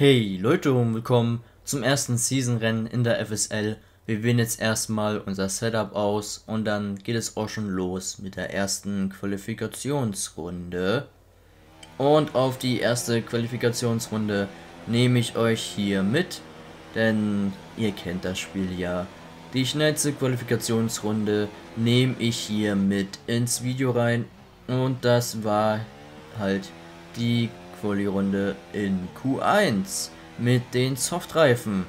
Hey Leute und willkommen zum ersten Season-Rennen in der FSL. Wir wählen jetzt erstmal unser Setup aus und dann geht es auch schon los mit der ersten Qualifikationsrunde. Und auf die erste Qualifikationsrunde nehme ich euch hier mit, denn ihr kennt das Spiel ja. Die schnellste Qualifikationsrunde nehme ich hier mit ins Video rein und das war halt die Quali-Runde in Q1 mit den Softreifen.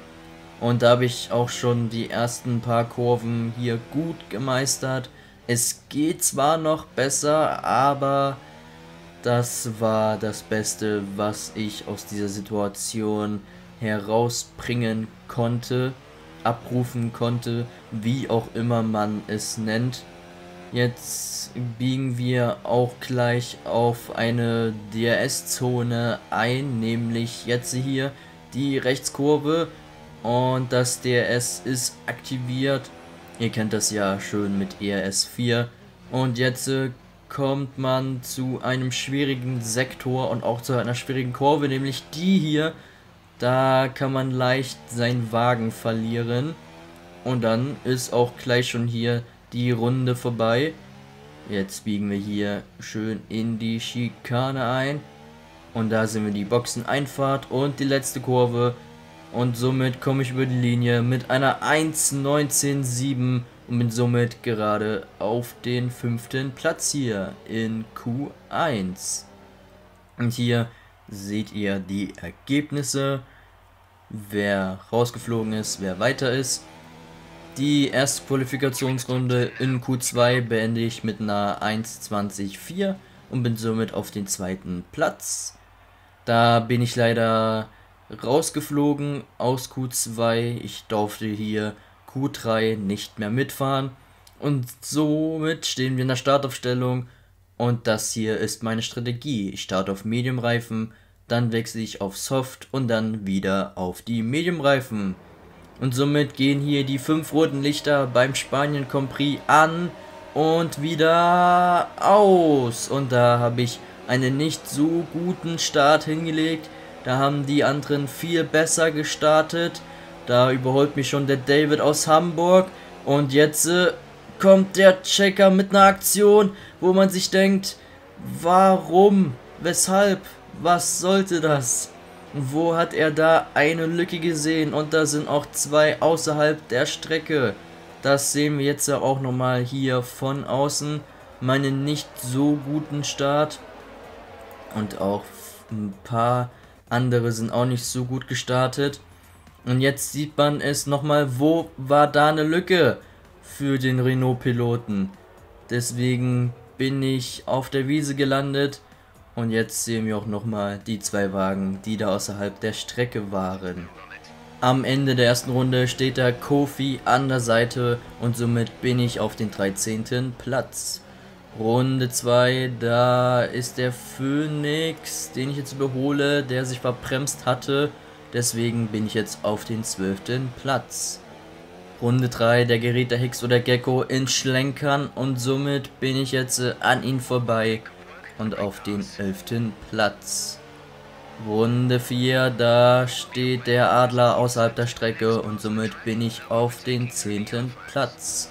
Und da habe ich auch schon die ersten paar Kurven hier gut gemeistert. Es geht zwar noch besser, aber das war das Beste, was ich aus dieser Situation herausbringen konnte, abrufen konnte, wie auch immer man es nennt. Jetzt biegen wir auch gleich auf eine DRS-Zone ein, nämlich jetzt hier die Rechtskurve und das DRS ist aktiviert. Ihr kennt das ja schön mit ERS 4 und jetzt kommt man zu einem schwierigen Sektor und auch zu einer schwierigen Kurve, nämlich die hier. Da kann man leicht seinen Wagen verlieren und dann ist auch gleich schon hier die Runde vorbei. Jetzt biegen wir hier schön in die Schikane ein. Und da sehen wir die Boxeneinfahrt und die letzte Kurve. Und somit komme ich über die Linie mit einer 1.19.7 und bin somit gerade auf den 5. Platz hier in Q1. Und hier seht ihr die Ergebnisse. Wer rausgeflogen ist, wer weiter ist. Die erste Qualifikationsrunde in Q2 beende ich mit einer 1.20.4 und bin somit auf den 2. Platz. Da bin ich leider rausgeflogen aus Q2. Ich durfte hier Q3 nicht mehr mitfahren. Und somit stehen wir in der Startaufstellung. Und das hier ist meine Strategie. Ich starte auf Medium-Reifen, dann wechsle ich auf Soft und dann wieder auf die Medium-Reifen. Und somit gehen hier die 5 roten Lichter beim Spanien Grand Prix an und wieder aus. Und da habe ich einen nicht so guten Start hingelegt. Da haben die anderen viel besser gestartet. Da überholt mich schon der David aus Hamburg. Und jetzt kommt der Checker mit einer Aktion, wo man sich denkt, warum, weshalb, was sollte das? Wo hat er da eine Lücke gesehen? Und da sind auch 2 außerhalb der Strecke. Das sehen wir jetzt ja auch nochmal hier von außen. Meinen nicht so guten Start. Und auch ein paar andere sind auch nicht so gut gestartet. Und jetzt sieht man es nochmal, wo war da eine Lücke für den Renault-Piloten. Deswegen bin ich auf der Wiese gelandet. Und jetzt sehen wir auch nochmal die 2 Wagen, die da außerhalb der Strecke waren. Am Ende der ersten Runde steht da Kofi an der Seite und somit bin ich auf den 13. Platz. Runde 2, da ist der Phoenix, den ich jetzt überhole, der sich verbremst hatte. Deswegen bin ich jetzt auf den 12. Platz. Runde 3, da gerät der Hicks oder Gecko ins Schlenkern und somit bin ich jetzt an ihn vorbei. Und auf den 11. Platz. Runde 4, da steht der Adler außerhalb der Strecke und somit bin ich auf den 10. Platz.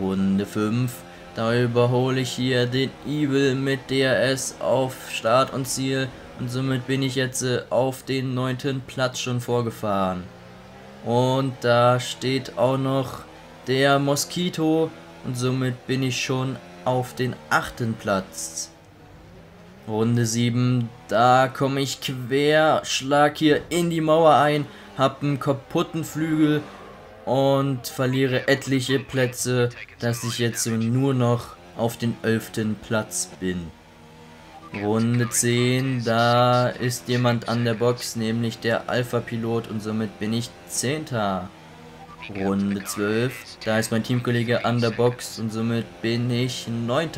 Runde 5, da überhole ich hier den Evil mit DRS auf Start und Ziel und somit bin ich jetzt auf den 9. Platz schon vorgefahren. Und da steht auch noch der Mosquito und somit bin ich schon auf den 8. Platz. Runde 7, da komme ich quer, schlag hier in die Mauer ein, hab einen kaputten Flügel und verliere etliche Plätze, dass ich jetzt nur noch auf den 11. Platz bin. Runde 10, da ist jemand an der Box, nämlich der Alpha-Pilot und somit bin ich 10. Runde 12, da ist mein Teamkollege an der Box und somit bin ich 9.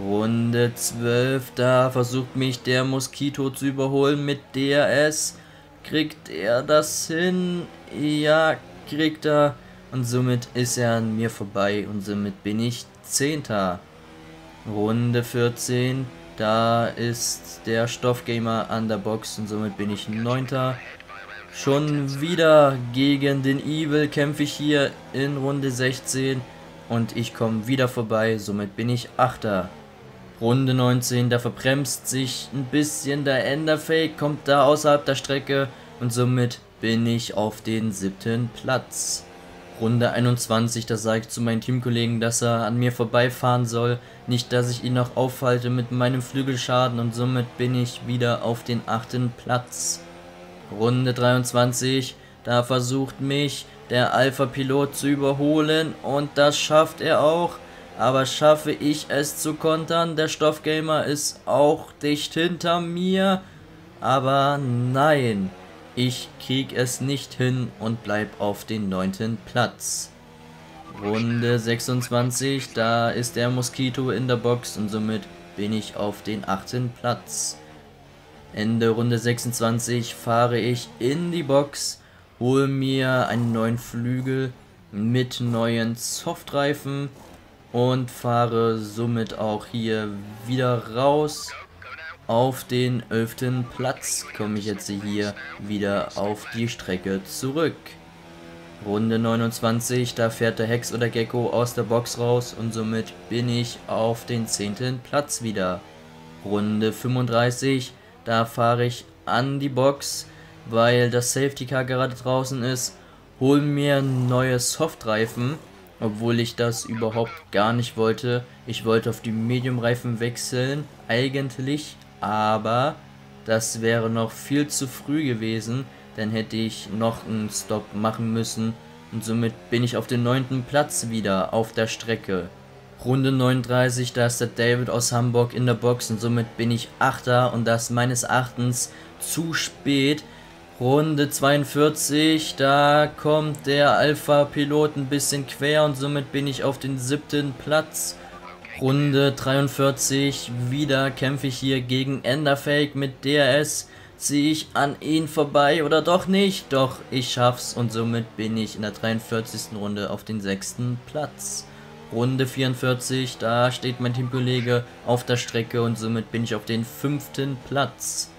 Runde 12, da versucht mich der Mosquito zu überholen mit DRS. Kriegt er das hin? Ja, kriegt er. Und somit ist er an mir vorbei und somit bin ich 10. Runde 14, Da ist der Stoffgamer an der Box und somit bin ich 9. Schon wieder gegen den Evil kämpfe ich hier in Runde 16 und ich komme wieder vorbei, somit bin ich 8. Runde 19, da verbremst sich ein bisschen der Enderfake, kommt da außerhalb der Strecke und somit bin ich auf den 7. Platz. Runde 21, da sage ich zu meinen Teamkollegen, dass er an mir vorbeifahren soll, nicht dass ich ihn noch aufhalte mit meinem Flügelschaden und somit bin ich wieder auf den 8. Platz. Runde 23, da versucht mich der Alpha-Pilot zu überholen und das schafft er auch, aber schaffe ich es zu kontern, der Stoffgamer ist auch dicht hinter mir, aber nein. Ich krieg es nicht hin und bleib auf den 9. Platz. Runde 26, da ist der Mosquito in der Box und somit bin ich auf den 8. Platz. Ende Runde 26 fahre ich in die Box, hole mir einen neuen Flügel mit neuen Softreifen und fahre somit auch hier wieder raus. Auf den 11. Platz komme ich jetzt hier wieder auf die Strecke zurück. Runde 29, da fährt der Hex oder Gecko aus der Box raus und somit bin ich auf den 10. Platz wieder. Runde 35, da fahre ich an die Box, weil das Safety Car gerade draußen ist, hole mir neue Softreifen, obwohl ich das überhaupt gar nicht wollte. Ich wollte auf die Medium-Reifen wechseln, eigentlich. Aber das wäre noch viel zu früh gewesen, dann hätte ich noch einen Stop machen müssen und somit bin ich auf den 9. Platz wieder auf der Strecke. Runde 39, da ist der David aus Hamburg in der Box und somit bin ich 8. und das meines Erachtens zu spät. Runde 42, da kommt der Alpha-Pilot ein bisschen quer und somit bin ich auf den 7. Platz. Runde 43, wieder kämpfe ich hier gegen Enderfake mit DRS, ziehe ich an ihn vorbei oder doch nicht? Doch, ich schaff's und somit bin ich in der 43. Runde auf den 6. Platz. Runde 44, da steht mein Teamkollege auf der Strecke und somit bin ich auf den 5. Platz.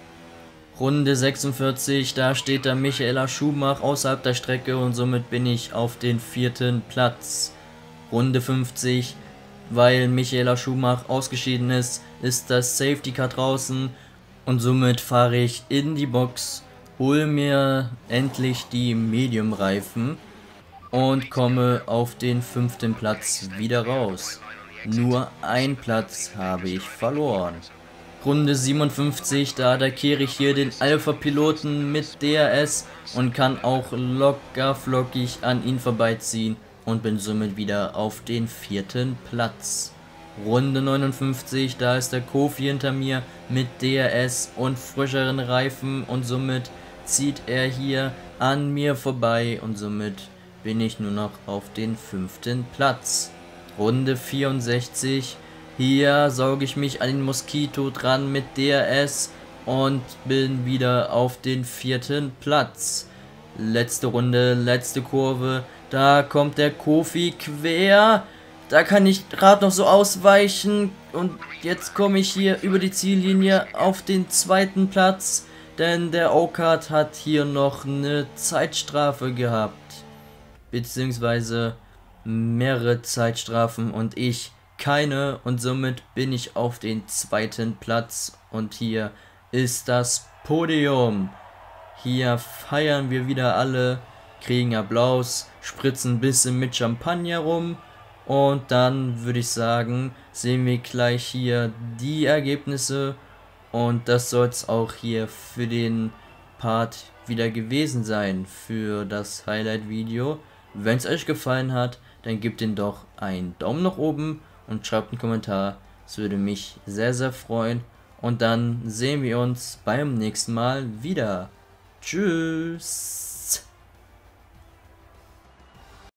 Runde 46, da steht der Michaela Schumach außerhalb der Strecke und somit bin ich auf den 4. Platz. Runde 50, weil Michaela Schumach ausgeschieden ist, ist das Safety Car draußen und somit fahre ich in die Box, hole mir endlich die Medium Reifen und komme auf den 5. Platz wieder raus. Nur einen Platz habe ich verloren. Runde 57, da attackiere ich hier den Alpha Piloten mit DRS und kann auch locker flockig an ihn vorbeiziehen. Und bin somit wieder auf den 4. Platz. Runde 59, da ist der Kofi hinter mir mit DRS und frischeren Reifen und somit zieht er hier an mir vorbei und somit bin ich nur noch auf den 5. Platz. Runde 64, hier sauge ich mich an den Mosquito dran mit DRS und bin wieder auf den 4. Platz. Letzte Runde, letzte Kurve. Da kommt der Kofi quer. Da kann ich gerade noch so ausweichen. Und jetzt komme ich hier über die Ziellinie auf den 2. Platz. Denn der Okard hat hier noch eine Zeitstrafe gehabt. Beziehungsweise mehrere Zeitstrafen und ich keine. Und somit bin ich auf den 2. Platz. Und hier ist das Podium. Hier feiern wir wieder alle. Kriegen Applaus, spritzen ein bisschen mit Champagner rum und dann würde ich sagen, sehen wir gleich hier die Ergebnisse und das soll es auch hier für den Part wieder gewesen sein, für das Highlight-Video. Wenn es euch gefallen hat, dann gebt den doch einen Daumen nach oben und schreibt einen Kommentar, es würde mich sehr sehr freuen und dann sehen wir uns beim nächsten Mal wieder. Tschüss!